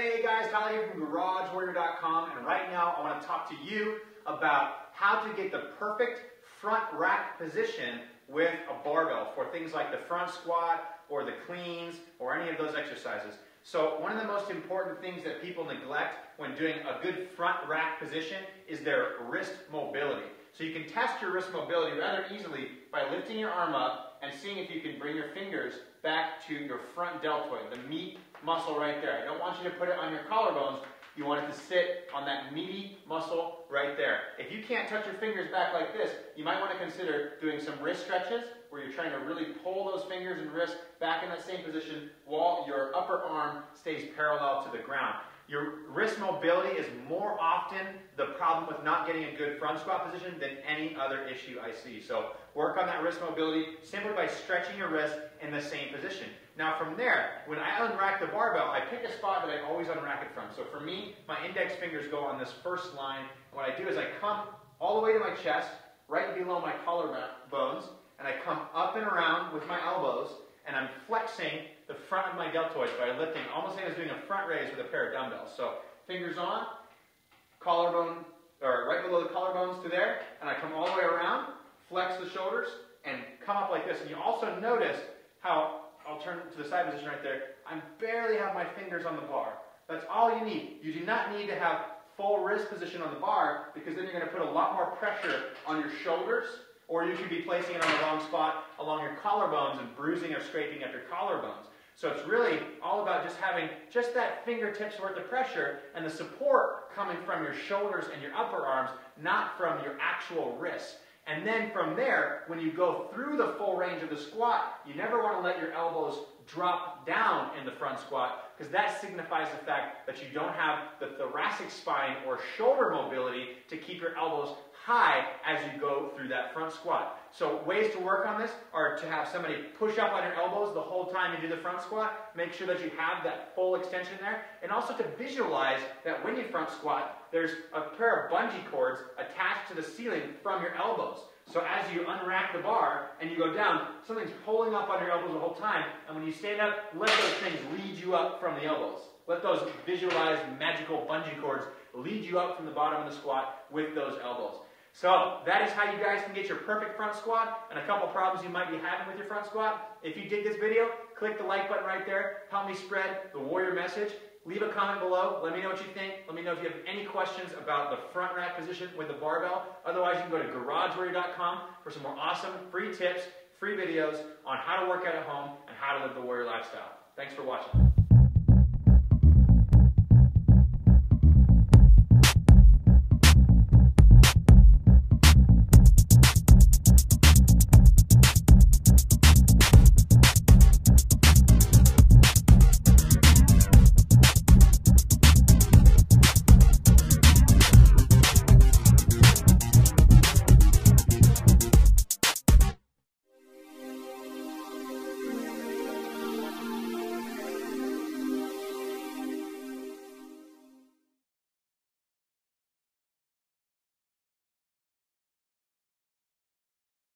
Hey guys, Tyler here from garagewarrior.com, and right now I want to talk to you about how to get the perfect front rack position with a barbell for things like the front squat or the cleans or any of those exercises. So one of the most important things that people neglect when doing a good front rack position is their wrist mobility. So you can test your wrist mobility rather easily by lifting your arm up and seeing if you can bring your fingers back to your front deltoid, the meat muscle right there. I don't want you to put it on your collarbones. You want it to sit on that meaty muscle right there. If you can't touch your fingers back like this, you might want to consider doing some wrist stretches where you're trying to really pull those fingers and wrists back in that same position while your upper arm stays parallel to the ground. Your wrist mobility is more often the problem with not getting a good front squat position than any other issue I see. So work on that wrist mobility simply by stretching your wrist in the same position. Now from there, when I unrack the barbell, I pick a spot that I always unrack it from. So for me, my index fingers go on this first line. What I do is I come all the way to my chest, right below my collarbones, and I come up and around with my elbows, and I'm flexing the front of my deltoid by lifting, almost like I was doing a front raise with a pair of dumbbells. So fingers on, collarbone, or right below the collarbones to there, and I come all the way around, flex the shoulders, and come up like this. And you also notice how, I'll turn to the side position right there, I barely have my fingers on the bar. That's all you need. You do not need to have full wrist position on the bar, because then you're going to put a lot more pressure on your shoulders, or you could be placing it on the wrong spot along your collarbones and bruising or scraping at your collarbones. So it's really all about just having just that fingertips worth of pressure and the support coming from your shoulders and your upper arms, not from your actual wrists. And then from there, when you go through the full range of the squat, you never want to let your elbows drop down in the front squat, because that signifies the fact that you don't have the thoracic spine or shoulder mobility to keep your elbows high as you go through that front squat. So ways to work on this are to have somebody push up on your elbows the whole time you do the front squat. Make sure that you have that full extension there. And also to visualize that when you front squat, there's a pair of bungee cords attached to the ceiling from your elbows. So as you unrack the bar and you go down, something's pulling up on your elbows the whole time. And when you stand up, let those things lead you up from the elbows. Let those visualized magical bungee cords lead you up from the bottom of the squat with those elbows. So that is how you guys can get your perfect front squat and a couple problems you might be having with your front squat. If you dig this video, click the like button right there. Help me spread the warrior message. Leave a comment below. Let me know what you think. Let me know if you have any questions about the front rack position with the barbell. Otherwise, you can go to garagewarrior.com for some more awesome free tips, free videos on how to work out at home and how to live the warrior lifestyle. Thanks for watching.